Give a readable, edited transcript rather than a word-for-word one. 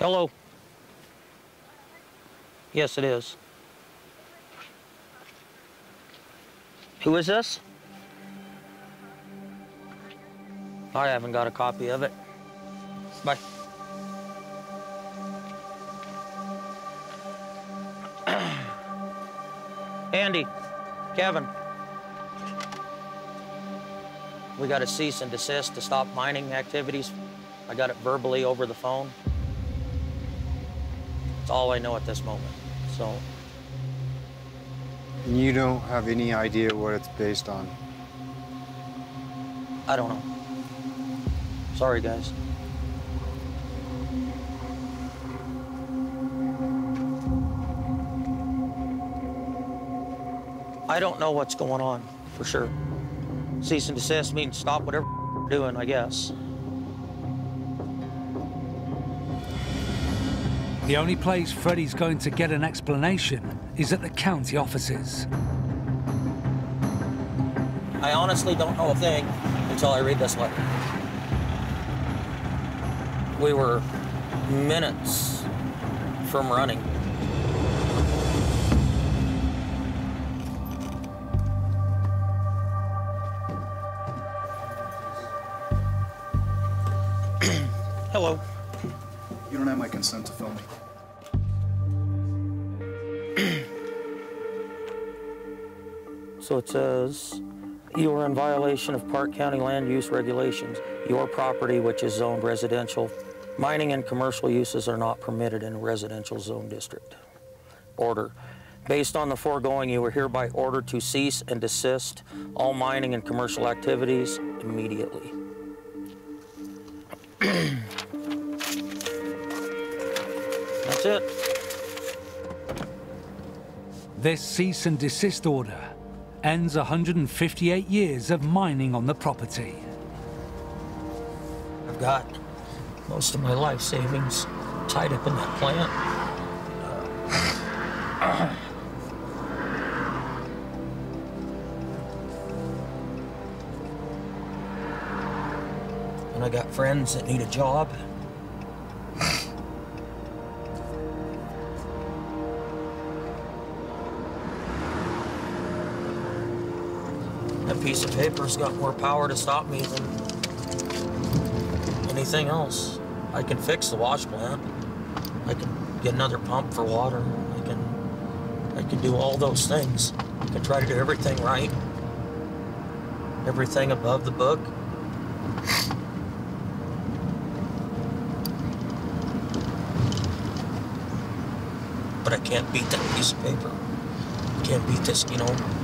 Hello? Yes, it is. Who is this? I haven't got a copy of it. Bye. Andy, Kevin, we got a cease and desist to stop mining activities. I got it verbally over the phone. That's all I know at this moment, so. You don't have any idea what it's based on? I don't know. Sorry, guys. I don't know what's going on, for sure. Cease and desist means stop whatever you're doing, I guess. The only place Freddie's going to get an explanation is at the county offices. I honestly don't know a thing until I read this letter. We were minutes from running. Hello. You don't have my consent to film me. So it says, you are in violation of Park County land use regulations. Your property, which is zoned residential, mining and commercial uses are not permitted in a residential zone district. Order. Based on the foregoing, you are hereby ordered to cease and desist all mining and commercial activities immediately. That's it. This cease and desist order ends 158 years of mining on the property. I've got most of my life savings tied up in that plant. And I got friends that need a job. That piece of paper's got more power to stop me than anything else. I can fix the wash plant. I can get another pump for water. I can do all those things. I can try to do everything right. Everything above the book. But I can't beat that piece of paper. I can't beat this, you know.